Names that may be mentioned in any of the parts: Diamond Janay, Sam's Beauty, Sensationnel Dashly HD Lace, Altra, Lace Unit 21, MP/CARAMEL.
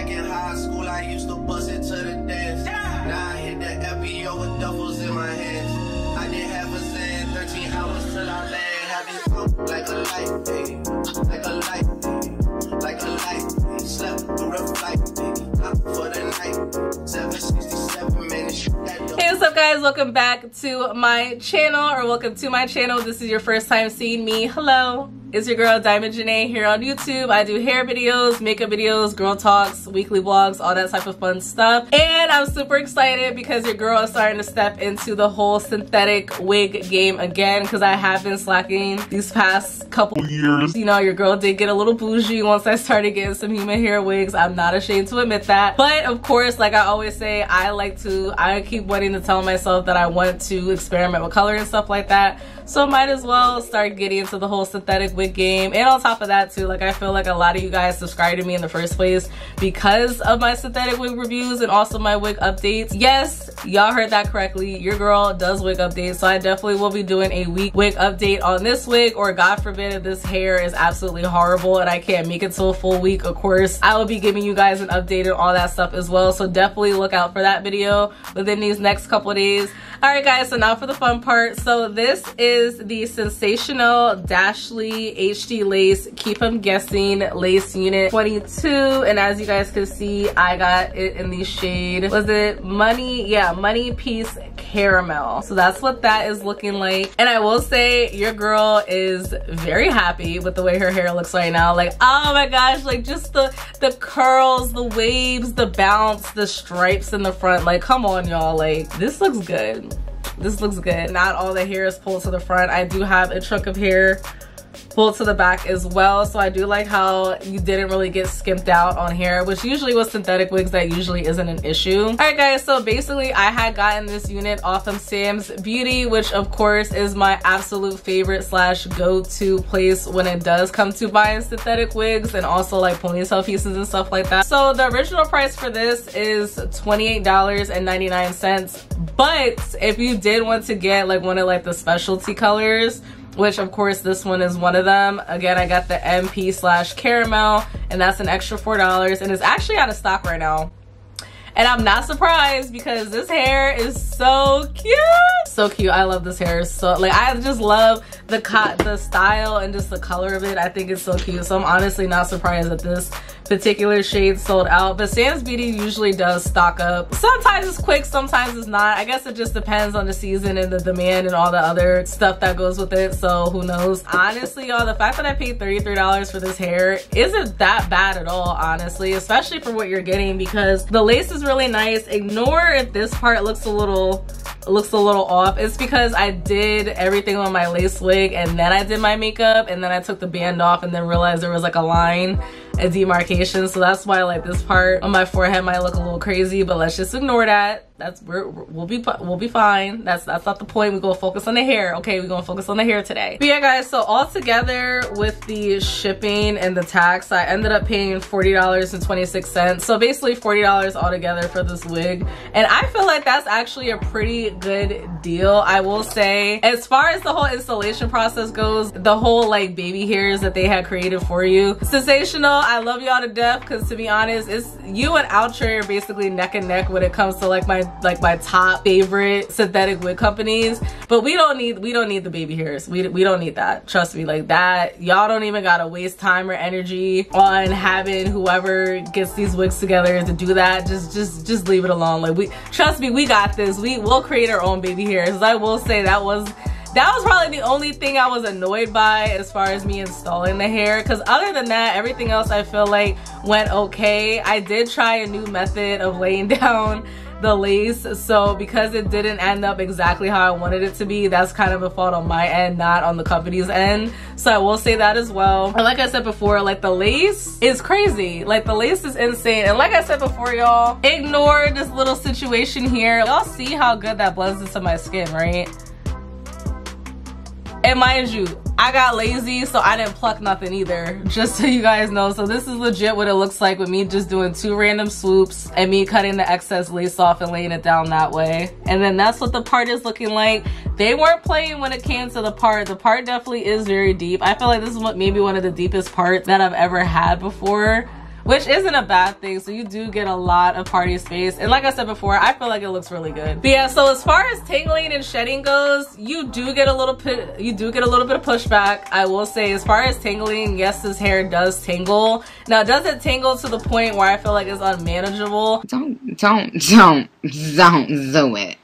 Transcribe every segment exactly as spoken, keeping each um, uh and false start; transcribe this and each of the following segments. Back in high school, I used to bust it to the dance. Now I hit the F B O with duffels in my hands. I did half a zan, thirteen hours till I land. Have you broke like a light, baby? Like a light, baby. Like a light, baby. Slept through the flight, baby. Up for the night. seven sixty-seven minutes. Hey, what's up, guys? Welcome back to my channel, or welcome to my channel. This is your first time seeing me. Hello. It's your girl Diamond Janay here on YouTube. I do hair videos, makeup videos, girl talks, weekly vlogs, all that type of fun stuff. And I'm super excited because your girl is starting to step into the whole synthetic wig game again, because I have been slacking these past couple years. You know, your girl did get a little bougie once I started getting some human hair wigs. I'm not ashamed to admit that. But of course, like I always say, I like to, I keep wanting to tell myself that I want to experiment with color and stuff like that. So might as well start getting into the whole synthetic wig game. And on top of that too, like I feel like a lot of you guys subscribed to me in the first place because of my synthetic wig reviews and also my wig updates. Yes, y'all heard that correctly, your girl does wig updates, so I definitely will be doing a week wig update on this wig, or god forbid if this hair is absolutely horrible and I can't make it to a full week, of course I will be giving you guys an update and all that stuff as well. So definitely look out for that video within these next couple days. All right guys, so now for the fun part. So this is the Sensationnel Dashly H D Lace, keep 'em guessing, lace unit twenty-two, and as you guys can see, I got it in the shade, was it money? Yeah, money piece caramel. So that's what that is looking like. And I will say your girl is very happy with the way her hair looks right now. Like, oh my gosh, like just the the curls, the waves, the bounce, the stripes in the front, like come on y'all, like this looks good, this looks good. Not all the hair is pulled to the front. I do have a chunk of hair pulled to the back as well, so I do like how you didn't really get skimped out on hair, which usually with synthetic wigs that usually isn't an issue. All right guys, so basically I had gotten this unit off of Sam's Beauty, which of course is my absolute favorite slash go-to place when it does come to buying synthetic wigs and also like ponytail pieces and stuff like that. So the original price for this is twenty-eight ninety-nine, but if you did want to get like one of like the specialty colors, which of course this one is one of them. Again, I got the M P slash caramel, and that's an extra four dollars, and it's actually out of stock right now. And I'm not surprised because this hair is so cute. So cute, I love this hair. So like, I just love the cut, the style, and just the color of it. I think it's so cute. So I'm honestly not surprised that this particular shade sold out. But Sam's Beauty usually does stock up. Sometimes it's quick, sometimes it's not. I guess it just depends on the season and the demand and all the other stuff that goes with it. So who knows? Honestly, y'all, the fact that I paid thirty-three dollars for this hair isn't that bad at all, honestly, especially for what you're getting, because the lace is really nice. Ignore if this part looks a little looks a little off. It's because I did everything on my lace wig, and then I did my makeup, and then I took the band off, and then realized there was like a line, a demarcation. So that's why like this part on my forehead might look a little crazy, but let's just ignore that. That's we're, we'll be we'll be fine. That's that's not the point. We're gonna focus on the hair. Okay, we're gonna focus on the hair today. But yeah guys, so all together with the shipping and the tax, I ended up paying forty dollars and twenty-six cents. So basically forty dollars altogether for this wig, and I feel like that's actually a pretty good deal. I will say, as far as the whole installation process goes, the whole like baby hairs that they had created for you, Sensational, I love y'all to death, because to be honest, it's you and Altra are basically neck and neck when it comes to like my like my top favorite synthetic wig companies. But we don't need we don't need the baby hairs. We, we don't need that, trust me. Like that, y'all don't even gotta waste time or energy on having whoever gets these wigs together to do that. Just just just leave it alone. Like, we, trust me, we got this. We will create our own baby hairs. I will say that was that was probably the only thing I was annoyed by as far as me installing the hair, because other than that, everything else I feel like went okay. I did try a new method of laying down the lace, so because it didn't end up exactly how I wanted it to be, that's kind of a fault on my end, not on the company's end. So I will say that as well. And like I said before, like the lace is crazy, like the lace is insane. And like I said before, y'all, ignore this little situation here. Y'all see how good that blends into my skin, right? And mind you, I got lazy, so I didn't pluck nothing either, just so you guys know. So this is legit what it looks like with me just doing two random swoops and me cutting the excess lace off and laying it down that way. And then that's what the part is looking like. They weren't playing when it came to the part. The part definitely is very deep. I feel like this is what maybe one of the deepest parts that I've ever had before, which isn't a bad thing, so you do get a lot of party space. And like I said before, I feel like it looks really good. But yeah, so as far as tangling and shedding goes, you do get a little bit, you do get a little bit of pushback. I will say, as far as tangling, yes, this hair does tingle. Now, does it tingle to the point where I feel like it's unmanageable? Don't, don't, don't, don't do it.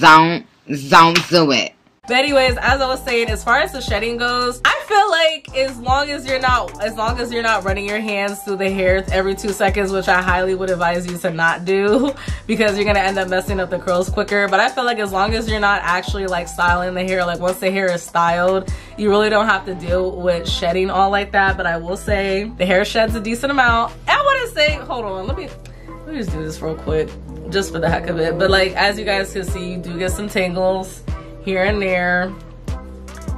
Don't, don't do it. But anyways, as I was saying, as far as the shedding goes, I feel like as long as you're not as long as you're not running your hands through the hair every two seconds, which I highly would advise you to not do because you're gonna end up messing up the curls quicker. But I feel like as long as you're not actually like styling the hair, like once the hair is styled, you really don't have to deal with shedding all like that. But I will say the hair sheds a decent amount. I wanna say, hold on, let me let me just do this real quick, just for the heck of it. But like as you guys can see, you do get some tangles here and there,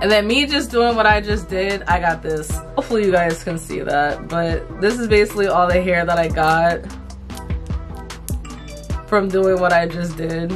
and then me just doing what I just did, I got this. Hopefully you guys can see that, but this is basically all the hair that I got from doing what I just did.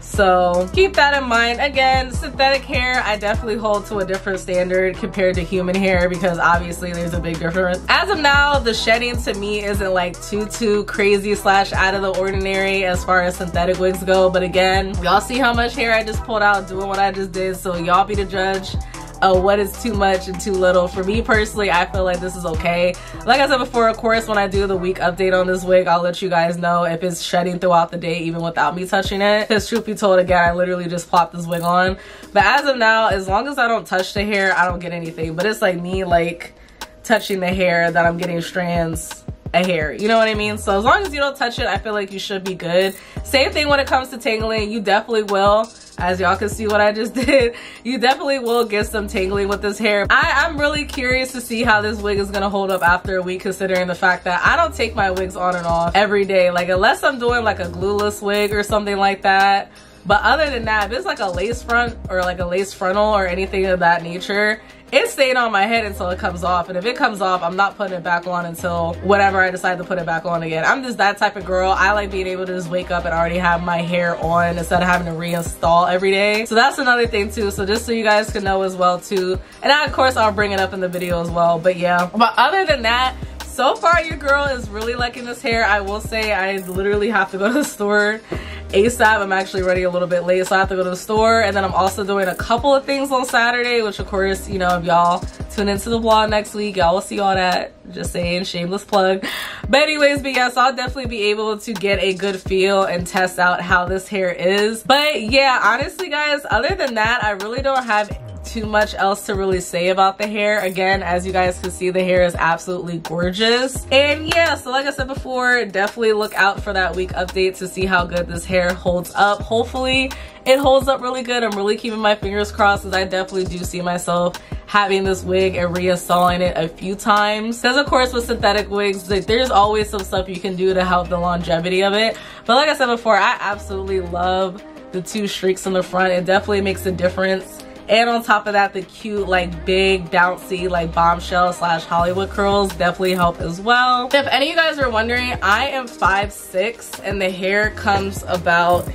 So keep that in mind. Again, synthetic hair, I definitely hold to a different standard compared to human hair because obviously there's a big difference. As of now, the shedding to me isn't like too, too crazy slash out of the ordinary as far as synthetic wigs go. But again, y'all see how much hair I just pulled out doing what I just did, so y'all be the judge of what is too much and too little. For me personally, I feel like this is okay. Like I said before, of course, when I do the week update on this wig, I'll let you guys know if it's shedding throughout the day even without me touching it. Because truth be told, again, I literally just plopped this wig on. But as of now, as long as I don't touch the hair, I don't get anything. But it's like me like touching the hair that I'm getting strands a hair, you know what I mean? So as long as you don't touch it, I feel like you should be good. Same thing when it comes to tangling, you definitely will. As y'all can see what I just did, you definitely will get some tangling with this hair. I, I'm really curious to see how this wig is gonna hold up after a week, considering the fact that I don't take my wigs on and off every day, like unless I'm doing like a glueless wig or something like that. But other than that, if it's like a lace front or like a lace frontal or anything of that nature, it's staying on my head until it comes off. And if it comes off, I'm not putting it back on until whenever I decide to put it back on again. I'm just that type of girl. I like being able to just wake up and already have my hair on instead of having to reinstall every day. So that's another thing too. So just so you guys can know as well too. And I, of course, I'll bring it up in the video as well. But yeah, but other than that, so far your girl is really liking this hair. I will say I literally have to go to the store ASAP. I'm actually running a little bit late, so I have to go to the store, and then I'm also doing a couple of things on Saturday, which of course, you know, if y'all tune into the vlog next week, y'all will see all that. Just saying, shameless plug. But anyways, but yes, I'll definitely be able to get a good feel and test out how this hair is. But yeah, honestly guys, other than that, I really don't have too much else to really say about the hair. Again, as you guys can see, the hair is absolutely gorgeous. And yeah, so like I said before, definitely look out for that week update to see how good this hair holds up. Hopefully it holds up really good. I'm really keeping my fingers crossed because I definitely do see myself having this wig and reinstalling it a few times, because of course with synthetic wigs, like, there's always some stuff you can do to help the longevity of it. But like I said before, I absolutely love the two streaks in the front. It definitely makes a difference. And on top of that, the cute, like, big, bouncy, like, bombshell slash Hollywood curls definitely help as well. If any of you guys are wondering, I am five six, and the hair comes about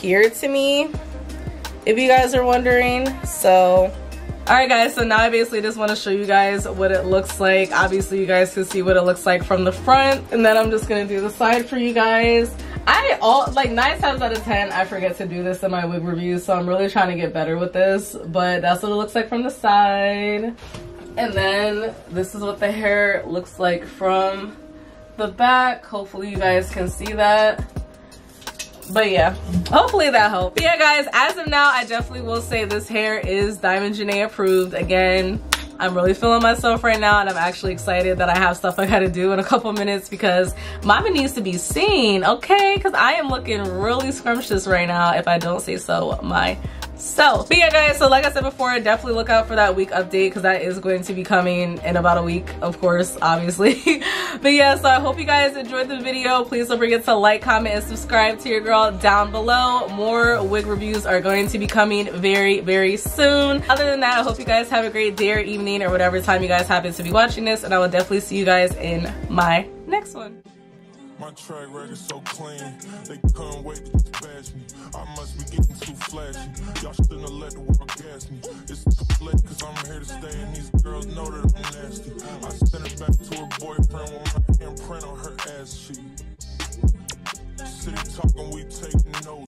here to me, if you guys are wondering. So, alright guys, so now I basically just want to show you guys what it looks like. Obviously, you guys can see what it looks like from the front, and then I'm just going to do the side for you guys. I all like nine times out of ten I forget to do this in my wig reviews, so I'm really trying to get better with this. But that's what it looks like from the side, and then this is what the hair looks like from the back. Hopefully you guys can see that. But yeah, hopefully that helped. But yeah guys, as of now, I definitely will say this hair is Diamond Janay approved. Again, I'm really feeling myself right now, and I'm actually excited that I have stuff I gotta do in a couple minutes because mama needs to be seen, okay? Because I am looking really scrumptious right now, if I don't say so myself. But yeah guys, so like I said before, definitely look out for that week update because that is going to be coming in about a week, of course, obviously. But yeah, so I hope you guys enjoyed the video. Please don't forget to like, comment, and subscribe to your girl down below. More wig reviews are going to be coming very, very soon. Other than that, I hope you guys have a great day or evening or whatever time you guys happen to be watching this, and I will definitely see you guys in my next one. My track record's so clean, they couldn't wait to bash me. I must be getting too flashy. Y'all shouldn't have let the world gas me. It's the play, cause I'm here to stay, and these girls know that I'm nasty. I sent it back to her. boyfriend with my imprint on her ass sheet. City talking, we taking notes.